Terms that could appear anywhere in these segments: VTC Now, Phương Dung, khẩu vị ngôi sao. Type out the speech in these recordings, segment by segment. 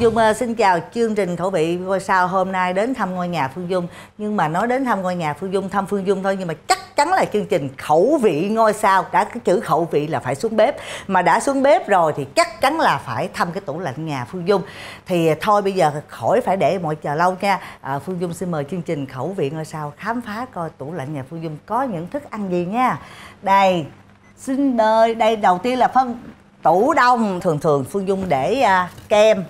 Phương Dung xin chào. Chương trình Khẩu vị Ngôi Sao hôm nay đến thăm ngôi nhà Phương Dung. Nhưng mà nói đến thăm ngôi nhà Phương Dung, thăm Phương Dung thôi, nhưng mà chắc chắn là chương trình Khẩu vị Ngôi Sao. Đã cái chữ khẩu vị là phải xuống bếp, mà đã xuống bếp rồi thì chắc chắn là phải thăm cái tủ lạnh nhà Phương Dung. Thì thôi bây giờ khỏi phải để mọi chờ lâu nha. Phương Dung xin mời chương trình Khẩu vị Ngôi Sao khám phá coi tủ lạnh nhà Phương Dung có những thức ăn gì nha. Đây, xin mời. Đây đầu tiên là phân tủ đông. Thường thường Phương Dung để kem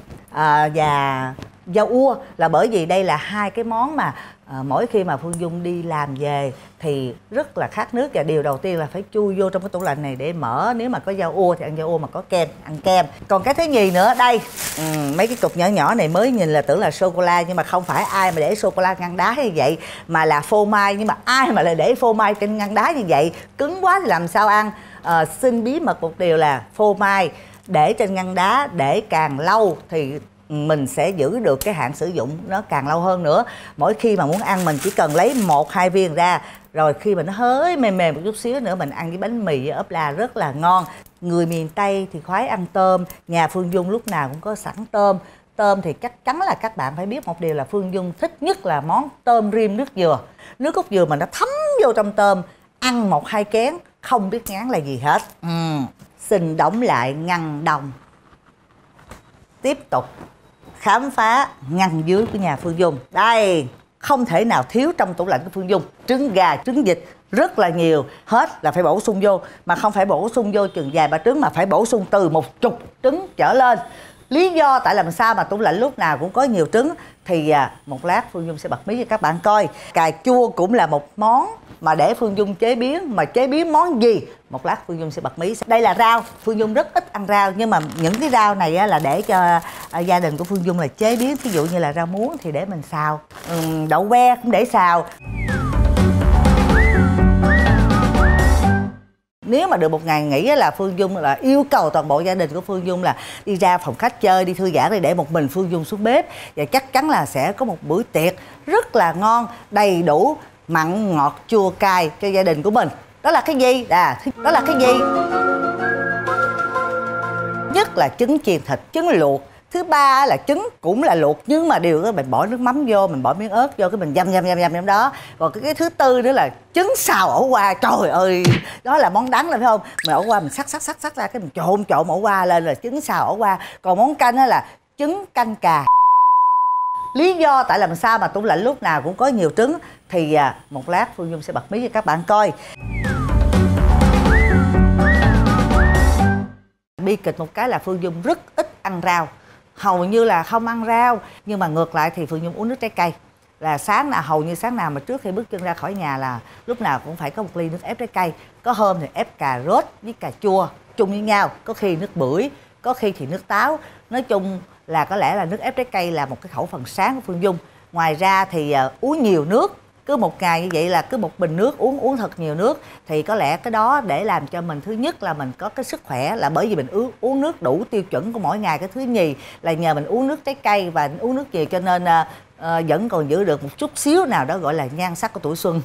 và rau ua, là bởi vì đây là hai cái món mà mỗi khi mà Phương Dung đi làm về thì rất là khát nước, và điều đầu tiên là phải chui vô trong cái tủ lạnh này để mở. Nếu mà có rau ua thì ăn rau ua, mà có kem ăn kem. Còn cái thứ nhì nữa đây, mấy cái cục nhỏ nhỏ này mới nhìn là tưởng là sô cô la, nhưng mà không phải ai mà để sô cô la ngăn đá như vậy, mà là phô mai. Nhưng mà ai mà lại để phô mai trên ngăn đá như vậy, cứng quá thì làm sao ăn. Xin bí mật một điều là phô mai để trên ngăn đá để càng lâu thì mình sẽ giữ được cái hạn sử dụng nó càng lâu hơn nữa. Mỗi khi mà muốn ăn mình chỉ cần lấy 1-2 viên ra, rồi khi mà nó hơi mềm mềm một chút xíu nữa mình ăn với bánh mì, với ốp la rất là ngon. Người miền Tây thì khoái ăn tôm, nhà Phương Dung lúc nào cũng có sẵn tôm. Tôm thì chắc chắn là các bạn phải biết một điều là Phương Dung thích nhất là món tôm rim nước dừa. Nước cốt dừa mà nó thấm vô trong tôm, ăn 1-2 kén không biết ngán là gì hết. Xin đóng lại ngăn đồng. Tiếp tục khám phá ngăn dưới của nhà Phương Dung. Đây, không thể nào thiếu trong tủ lạnh của Phương Dung. Trứng gà, trứng vịt rất là nhiều, hết là phải bổ sung vô. Mà không phải bổ sung vô chừng vài ba trứng, mà phải bổ sung từ 10 trứng trở lên. Lý do tại làm sao mà tủ lạnh lúc nào cũng có nhiều trứng thì một lát Phương Dung sẽ bật mí cho các bạn coi. Cà chua cũng là một món mà để Phương Dung chế biến, mà chế biến món gì một lát Phương Dung sẽ bật mí. Đây là rau, Phương Dung rất ít ăn rau, nhưng mà những cái rau này là để cho gia đình của Phương Dung là chế biến. Ví dụ như là rau muống thì để mình xào, đậu que cũng để xào. Nếu mà được một ngày nghỉ là Phương Dung là yêu cầu toàn bộ gia đình của Phương Dung là đi ra phòng khách chơi, đi thư giãn, để một mình Phương Dung xuống bếp. Và chắc chắn là sẽ có một bữa tiệc rất là ngon, đầy đủ mặn ngọt chua cay cho gia đình của mình. Đó là cái gì? Đó là cái gì? Nhất là trứng chiên thịt, trứng luộc. Thứ ba là trứng cũng là luộc, nhưng mà điều đó mình bỏ nước mắm vô, mình bỏ miếng ớt vô, cái mình dăm đó. Còn cái thứ tư nữa là trứng xào ổ qua. Trời ơi, đó là món đắng lên phải không? Mình ổ qua mình sắc ra, cái mình trộn ổ qua lên là trứng xào ổ qua. Còn món canh đó là trứng canh cà. Lý do tại làm sao mà tủ lạnh lúc nào cũng có nhiều trứng thì một lát Phương Dung sẽ bật mí cho các bạn coi. Bi kịch một cái là Phương Dung rất ít ăn rau, hầu như là không ăn rau. Nhưng mà ngược lại thì Phương Dung uống nước trái cây. Là sáng nào, hầu như sáng nào mà trước khi bước chân ra khỏi nhà là lúc nào cũng phải có một ly nước ép trái cây. Có hôm thì ép cà rốt với cà chua chung với nhau, có khi nước bưởi, có khi thì nước táo. Nói chung là có lẽ là nước ép trái cây là một cái khẩu phần sáng của Phương Dung. Ngoài ra thì uống nhiều nước. Cứ một ngày như vậy là cứ một bình nước, uống thật nhiều nước. Thì có lẽ cái đó để làm cho mình, thứ nhất là mình có cái sức khỏe, là bởi vì mình uống nước đủ tiêu chuẩn của mỗi ngày. Cái thứ nhì là nhờ mình uống nước trái cây và uống nước gì, cho nên vẫn còn giữ được một chút xíu nào đó gọi là nhan sắc của tuổi xuân.